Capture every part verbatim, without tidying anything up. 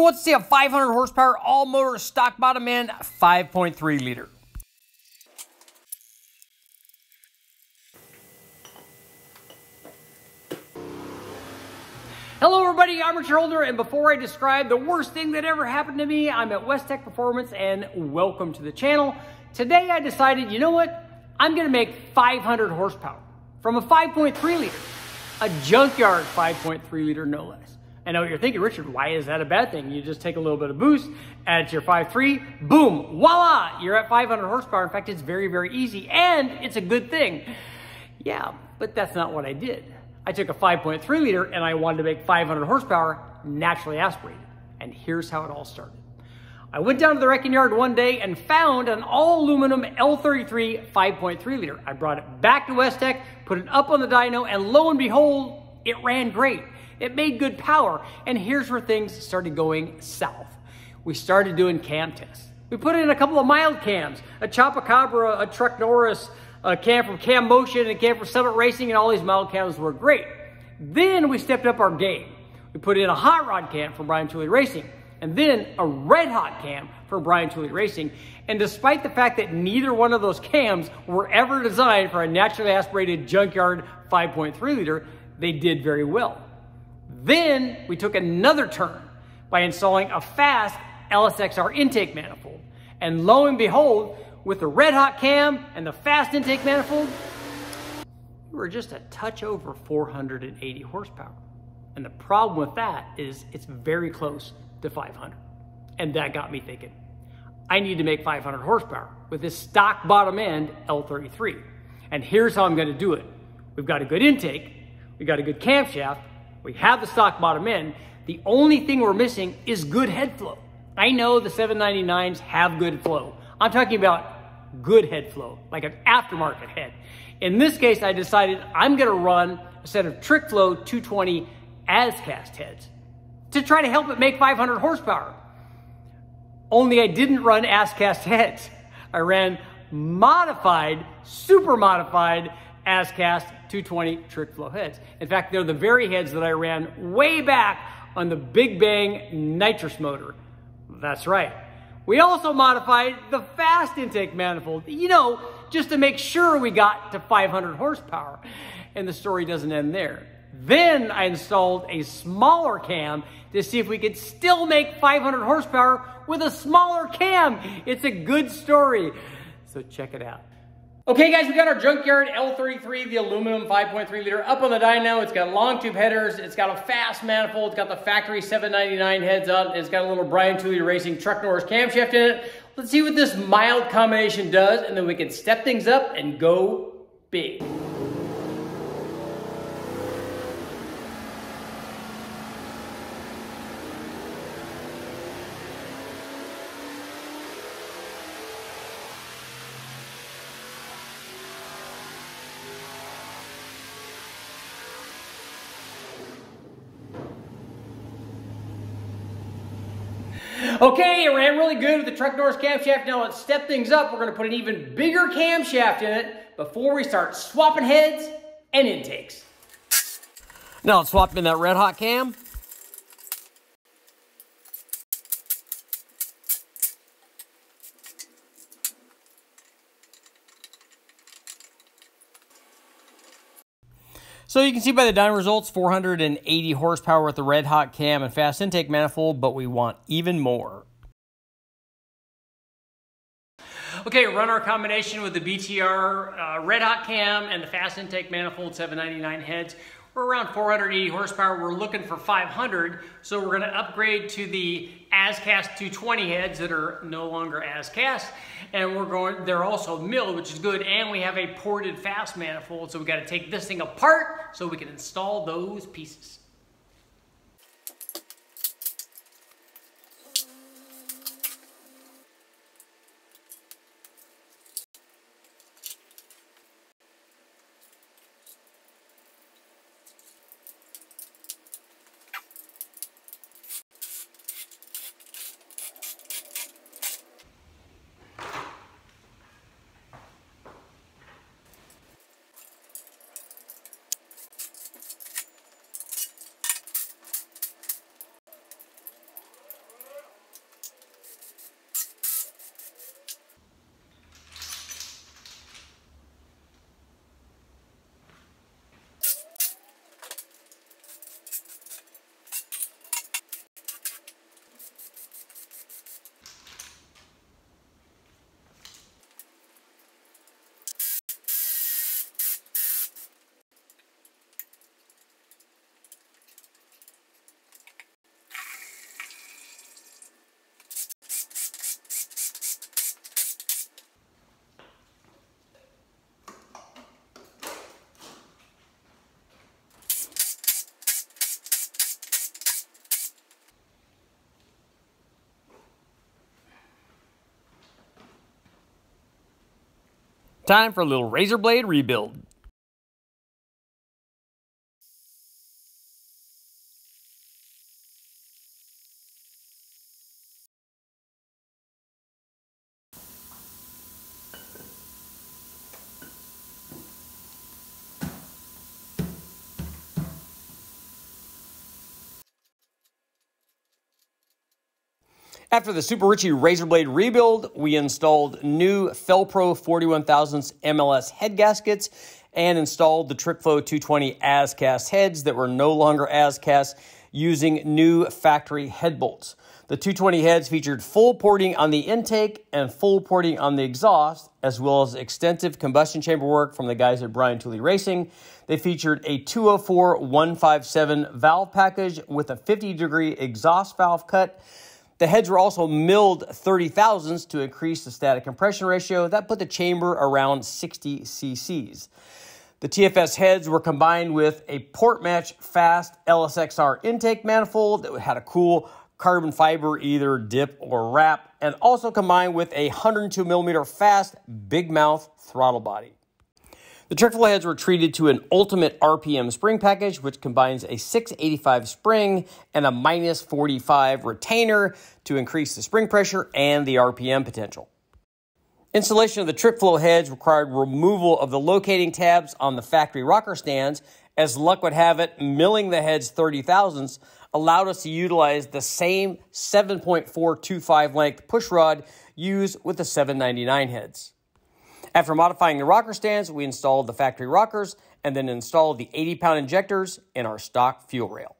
Who wants to see a five hundred horsepower all-motor stock bottom end five point three liter? Hello everybody, I'm Richard Holdener, and before I describe the worst thing that ever happened to me, I'm at Westech Performance, and welcome to the channel. Today I decided, you know what? I'm gonna make five hundred horsepower from a five point three liter, a junkyard five point three liter no less. I know you're thinking, Richard, why is that a bad thing? You just take a little bit of boost, add it to your five point three, boom, voila, you're at five hundred horsepower. In fact, it's very, very easy, and it's a good thing. Yeah, but that's not what I did. I took a five point three liter and I wanted to make five hundred horsepower naturally aspirated. And here's how it all started. I went down to the wrecking yard one day and found an all aluminum L thirty-three five point three liter. I brought it back to Westech, put it up on the dyno, and lo and behold, it ran great. It made good power. And here's where things started going south. We started doing cam tests. We put in a couple of mild cams, a Chapacabra, a Truck Norris, a cam from Cam Motion, and a cam from Summit Racing, and all these model cams were great. Then we stepped up our game. We put in a hot rod cam from Brian Tooley Racing, and then a RedHawk cam from Brian Tooley Racing. And despite the fact that neither one of those cams were ever designed for a naturally aspirated junkyard five point three liter, they did very well. Then we took another turn by installing a FAST L S X R intake manifold. And lo and behold, with the RedHawk cam and the FAST intake manifold, we were just a touch over four hundred eighty horsepower. And the problem with that is it's very close to five hundred. And that got me thinking, I need to make five hundred horsepower with this stock bottom end L thirty-three. And here's how I'm going to do it. We've got a good intake. We've got a good camshaft. We have the stock bottom end. The only thing we're missing is good head flow. I know the seven ninety-nines have good flow. I'm talking about good head flow, like an aftermarket head. In this case, I decided I'm going to run a set of Trick Flow two twenty AsCast heads to try to help it make five hundred horsepower. Only I didn't run AsCast heads. I ran modified, super modified AsCast two twenty Trick Flow heads. In fact, they're the very heads that I ran way back on the Big Bang nitrous motor. That's right. We also modified the FAST intake manifold, you know, just to make sure we got to five hundred horsepower. And the story doesn't end there. Then I installed a smaller cam to see if we could still make five hundred horsepower with a smaller cam. It's a good story, so check it out. Okay guys, we got our junkyard L thirty-three, the aluminum five point three liter up on the dyno. It's got long tube headers, it's got a FAST manifold, it's got the factory seven ninety-nine heads up, it's got a little Brian Tooley Racing Truck Norris camshaft in it. Let's see what this mild combination does, and then we can step things up and go big. Okay, it ran really good with the Truck Norris camshaft. Now let's step things up. We're going to put an even bigger camshaft in it before we start swapping heads and intakes. Now let's swap in that RedHawk cam. So you can see by the dyno results, four hundred eighty horsepower with the RedHawk cam and FAST intake manifold, but we want even more. Okay, run our combination with the B T R uh, RedHawk cam and the FAST intake manifold seven ninety-nine heads. We're around four hundred eighty horsepower. We're looking for five hundred, so we're going to upgrade to the AsCast two twenty heads that are no longer AsCast, and we're going, they're also milled, which is good, and we have a ported FAST manifold, so we got to take this thing apart so we can install those pieces. Time for a little razor blade rebuild. After the Super Richie razor blade rebuild, we installed new Felpro forty-one thousandths M L S head gaskets and installed the Trick Flow two twenty ASCAS heads that were no longer ASCAS using new factory head bolts. The two twenty heads featured full porting on the intake and full porting on the exhaust, as well as extensive combustion chamber work from the guys at Brian Tooley Racing. They featured a two oh four one five seven valve package with a fifty degree exhaust valve cut. The heads were also milled thirty thousandths to increase the static compression ratio. That put the chamber around sixty C Cs. The T F S heads were combined with a port match fast L S X R intake manifold that had a cool carbon fiber either dip or wrap, and also combined with a one oh two millimeter fast big mouth throttle body. The Trick Flow heads were treated to an ultimate R P M spring package, which combines a six eighty-five spring and a minus forty-five retainer to increase the spring pressure and the R P M potential. Installation of the Trick Flow heads required removal of the locating tabs on the factory rocker stands. As luck would have it, milling the heads thirty thousandths allowed us to utilize the same seven point four two five length push rod used with the seven ninety-nine heads. After modifying the rocker stands, we installed the factory rockers and then installed the eighty pound injectors in our stock fuel rail.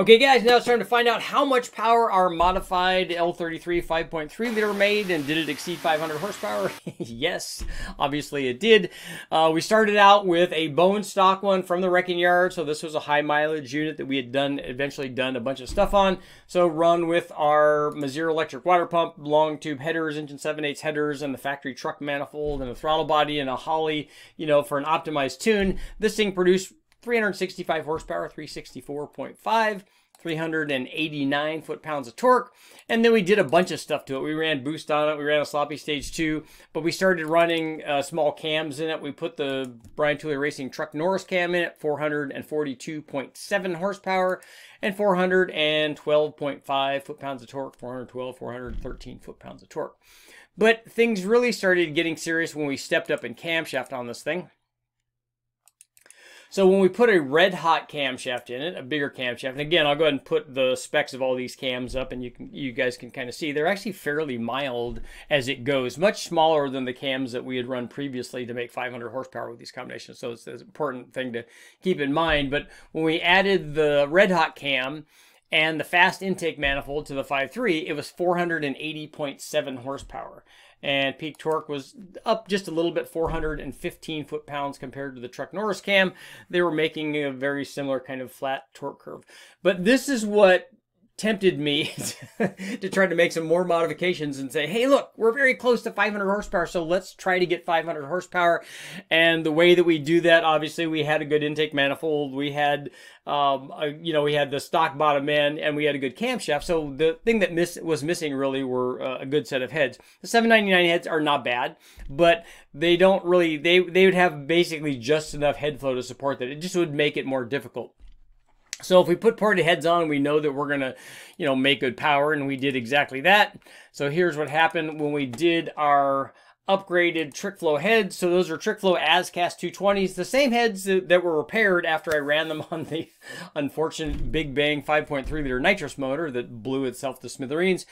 Okay guys, now it's time to find out how much power our modified L thirty-three five point three liter made, and did it exceed five hundred horsepower? Yes, obviously it did. Uh, we started out with a bone stock one from the wrecking yard, so this was a high mileage unit that we had done, eventually done a bunch of stuff on. So run with our Mazur electric water pump, long tube headers, engine seven eighths headers, and the factory truck manifold, and a throttle body, and a Holley, you know, for an optimized tune. This thing produced three hundred sixty-five horsepower, three sixty-four point five, three hundred eighty-nine foot-pounds of torque, and then we did a bunch of stuff to it. We ran boost on it, we ran a sloppy stage two, but we started running uh, small cams in it. We put the Brian Tooley Racing Truck Norris cam in it, four hundred forty-two point seven horsepower, and four hundred twelve point five foot-pounds of torque, four hundred twelve, four hundred thirteen foot-pounds of torque. But things really started getting serious when we stepped up in camshaft on this thing. So when we put a RedHawk camshaft in it, a bigger camshaft, and again, I'll go ahead and put the specs of all these cams up, and you can, you guys can kind of see they're actually fairly mild as it goes, much smaller than the cams that we had run previously to make five hundred horsepower with these combinations. So it's an important thing to keep in mind. But when we added the RedHawk cam and the fast intake manifold to the five three, it was four hundred eighty point seven horsepower. And peak torque was up just a little bit, four hundred fifteen foot-pounds compared to the Truck Norris cam. They were making a very similar kind of flat torque curve. But this is what tempted me to try to make some more modifications and say, hey, look, we're very close to five hundred horsepower, so let's try to get five hundred horsepower. And the way that we do that, obviously, we had a good intake manifold. We had, um, a, you know, we had the stock bottom end, and we had a good camshaft. So the thing that miss was missing really were uh, a good set of heads. The seven ninety-nine heads are not bad, but they don't really, they, they would have basically just enough head flow to support that. It just would make it more difficult. So if we put ported heads on, we know that we're going to, you know, make good power, and we did exactly that. So here's what happened when we did our upgraded Trick Flow heads. So those are Trick Flow ASCAS two twenties, the same heads that were repaired after I ran them on the unfortunate Big Bang five point three liter nitrous motor that blew itself to smithereens.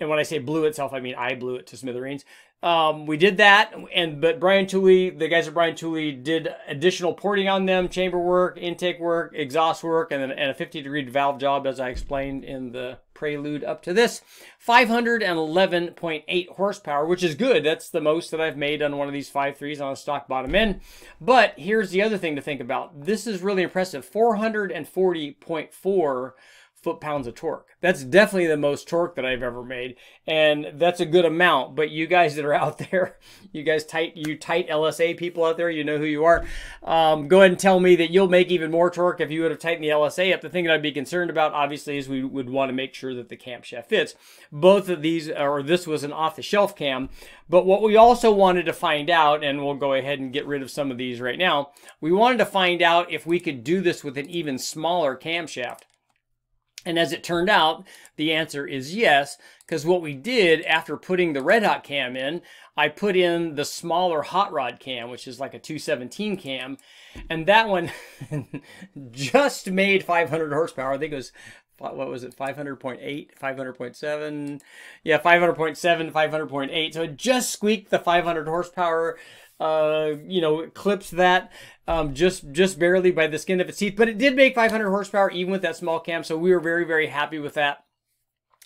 And when I say blew itself, I mean I blew it to smithereens. Um, we did that, and but Brian Tooley, the guys at Brian Tooley, did additional porting on them, chamber work, intake work, exhaust work, and, then, and a fifty degree valve job, as I explained in the prelude up to this. five eleven point eight horsepower, which is good. That's the most that I've made on one of these five threes on a stock bottom end. But here's the other thing to think about. This is really impressive. four forty point four foot-pounds of torque. That's definitely the most torque that I've ever made, and that's a good amount. But you guys that are out there, you guys tight, you tight L S A people out there, you know who you are. Um, go ahead and tell me that you'll make even more torque if you would have tightened the L S A up. The thing that I'd be concerned about, obviously, is we would want to make sure that the camshaft fits. Both of these, or this was an off-the-shelf cam, but what we also wanted to find out, and we'll go ahead and get rid of some of these right now, we wanted to find out if we could do this with an even smaller camshaft. And as it turned out, the answer is yes, because what we did after putting the RedHawk cam in, I put in the smaller hot rod cam, which is like a two seventeen cam, and that one just made five hundred horsepower. I think it was, what was it, five hundred point eight, five hundred point seven? Yeah, five hundred point seven, five hundred point eight. So it just squeaked the five hundred horsepower. Uh, you know, clips that um, just just barely by the skin of its teeth, but it did make five hundred horsepower even with that small cam. So we were very very happy with that,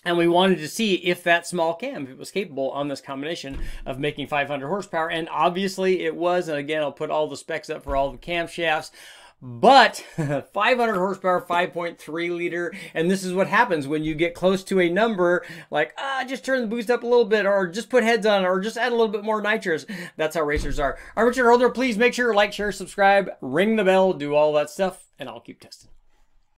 and we wanted to see if that small cam, if it was capable on this combination of making five hundred horsepower, and obviously it was. And again, I'll put all the specs up for all the camshafts. But five hundred horsepower, five point three liter, and this is what happens when you get close to a number, like, ah, just turn the boost up a little bit, or just put heads on, or just add a little bit more nitrous. That's how racers are. I'm Richard Holdener. Please make sure to like, share, subscribe, ring the bell, do all that stuff, and I'll keep testing.